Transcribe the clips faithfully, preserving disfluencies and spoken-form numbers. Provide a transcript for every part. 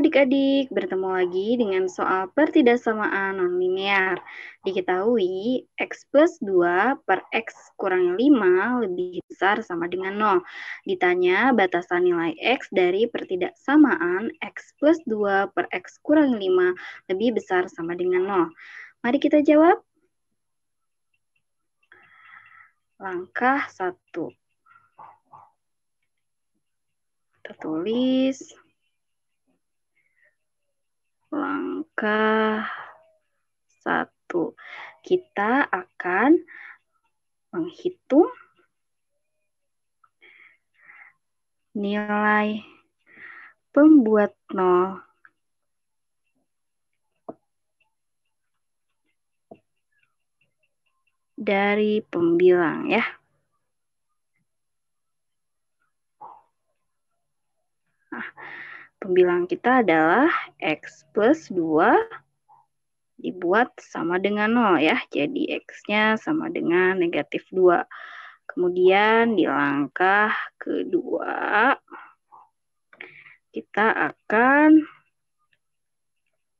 adik-adik, bertemu lagi dengan soal pertidaksamaan nonlinear. Diketahui X plus dua per X kurang lima lebih besar sama dengan nol. Ditanya batasan nilai X dari pertidaksamaan X plus dua per X kurang lima lebih besar sama dengan nol. Mari kita jawab. Langkah satu. Kita tulis. Langkah satu, kita akan menghitung nilai pembuat nol dari pembilang ya. Nah, pembilang kita adalah X plus dua dibuat sama dengan nol ya. Jadi X-nya sama dengan negatif dua. Kemudian di langkah kedua, kita akan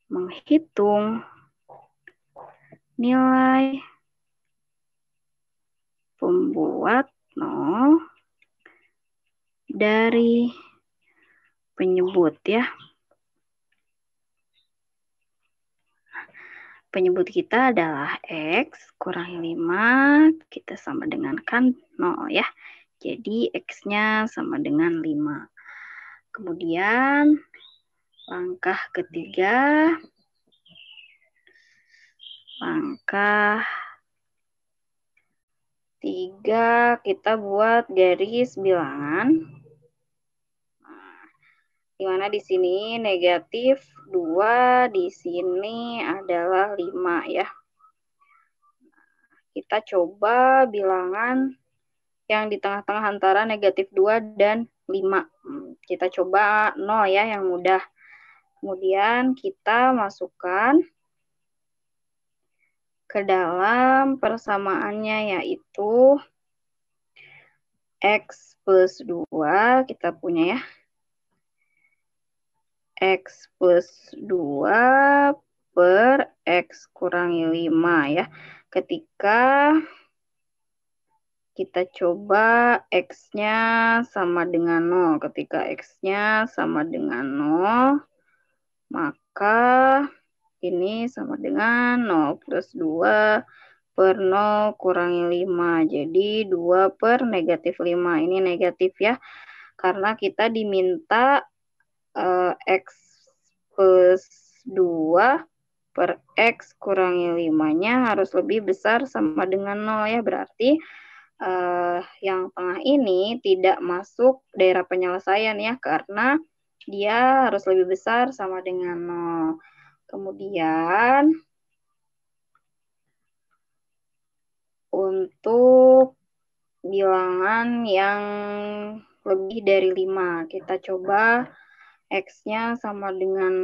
menghitung nilai pembuat nol dari penyebut ya. Penyebut kita adalah X kurang lima, kita sama dengan kan nol ya. Jadi X-nya sama dengan lima. Kemudian langkah ketiga, langkah tiga kita buat garis bilangan. Dimana di sini negatif dua, di sini adalah lima ya. Kita coba bilangan yang di tengah-tengah antara negatif dua dan lima. Kita coba nol ya, yang mudah. Kemudian kita masukkan ke dalam persamaannya, yaitu X plus dua kita punya ya. X plus dua per X kurangi lima ya. Ketika kita coba X-nya sama dengan nol. Ketika X-nya sama dengan nol, maka ini sama dengan nol plus dua per nol kurangi lima. Jadi dua per negatif lima. Ini negatif ya. Karena kita diminta Uh, X plus dua per X kurangi lima-nya harus lebih besar sama dengan nol ya. Berarti uh, yang tengah ini tidak masuk daerah penyelesaian ya, karena dia harus lebih besar sama dengan nol. Kemudian untuk bilangan yang lebih dari lima, kita coba X-nya sama dengan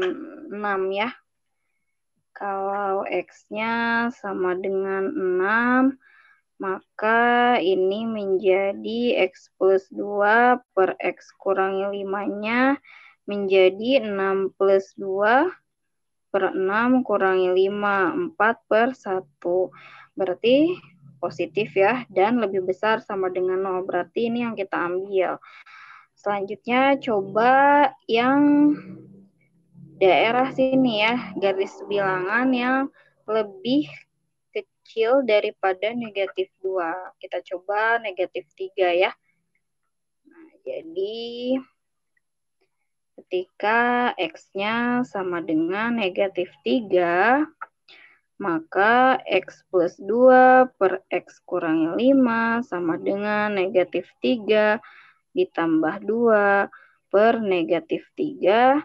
enam ya. Kalau X-nya sama dengan enam, maka ini menjadi X plus dua per X kurangi lima-nya menjadi enam plus dua per enam kurangi lima, empat per satu. Berarti positif ya, dan lebih besar sama dengan nol. Berarti ini yang kita ambil. Selanjutnya coba yang daerah sini ya, garis bilangan yang lebih kecil daripada negatif dua. Kita coba negatif tiga ya. Nah, jadi ketika X-nya sama dengan negatif tiga, maka X plus dua per X kurangi lima sama dengan negatif tiga ditambah dua per negatif tiga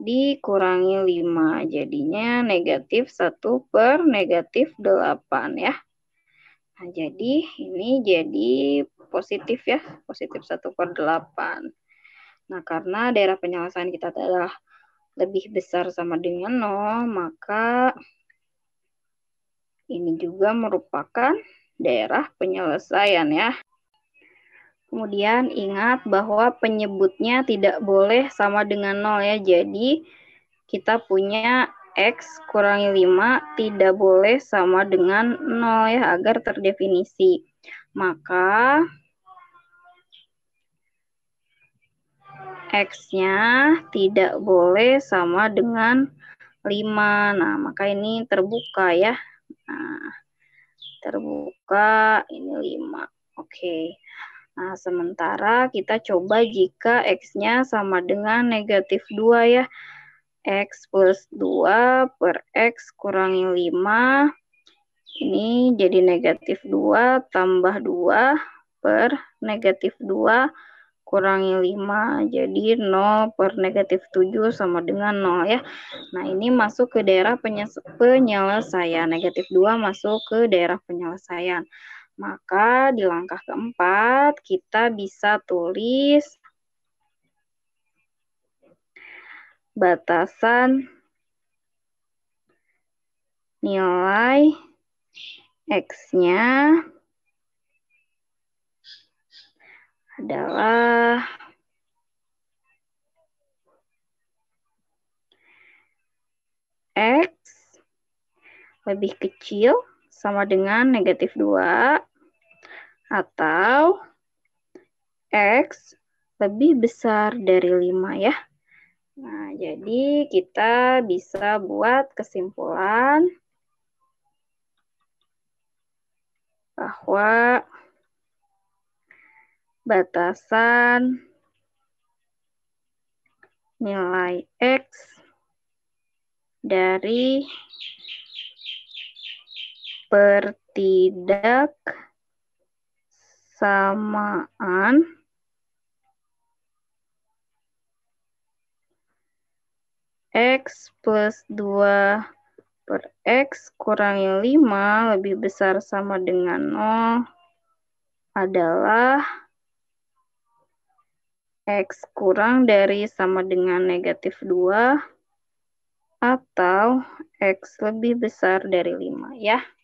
dikurangi lima. Jadinya negatif satu per negatif delapan ya. Nah, jadi ini jadi positif ya. Positif satu per delapan. Nah, karena daerah penyelesaian kita adalah lebih besar sama dengan nol, maka ini juga merupakan daerah penyelesaian ya. Kemudian ingat bahwa penyebutnya tidak boleh sama dengan nol ya. Jadi kita punya X kurangi lima tidak boleh sama dengan nol ya, agar terdefinisi. Maka X-nya tidak boleh sama dengan lima. Nah, maka ini terbuka ya. Nah, terbuka ini lima. Oke. Nah, sementara kita coba jika X-nya sama dengan negatif dua ya. X plus dua per X kurangi lima. Ini jadi negatif dua tambah dua per negatif dua kurangi lima. Jadi nol per negatif tujuh sama dengan nol ya. Nah, ini masuk ke daerah penyelesaian. Negatif dua masuk ke daerah penyelesaian. Maka di langkah keempat kita bisa tulis batasan nilai X-nya adalah X lebih kecil sama dengan negatif dua atau X lebih besar dari lima ya. Nah, jadi kita bisa buat kesimpulan bahwa batasan nilai X dari pertidaksamaan X plus dua per X kurangi lima lebih besar sama dengan nol adalah X kurang dari sama dengan negatif dua atau X lebih besar dari lima ya.